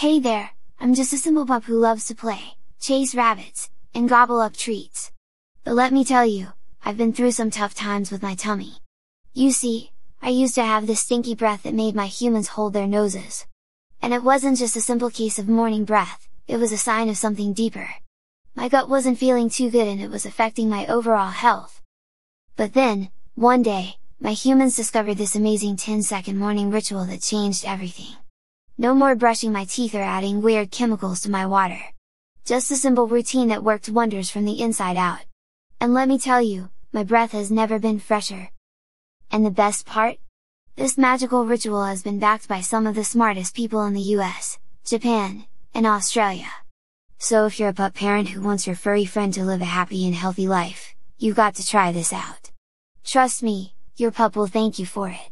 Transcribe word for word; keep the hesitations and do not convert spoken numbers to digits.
Hey there, I'm just a simple pup who loves to play, chase rabbits, and gobble up treats. But let me tell you, I've been through some tough times with my tummy. You see, I used to have this stinky breath that made my humans hold their noses. And it wasn't just a simple case of morning breath, it was a sign of something deeper. My gut wasn't feeling too good and it was affecting my overall health. But then, one day, my humans discovered this amazing ten second morning ritual that changed everything. No more brushing my teeth or adding weird chemicals to my water. Just a simple routine that worked wonders from the inside out. And let me tell you, my breath has never been fresher. And the best part? This magical ritual has been backed by some of the smartest people in the U S, Japan, and Australia. So if you're a pup parent who wants your furry friend to live a happy and healthy life, you've got to try this out. Trust me, your pup will thank you for it.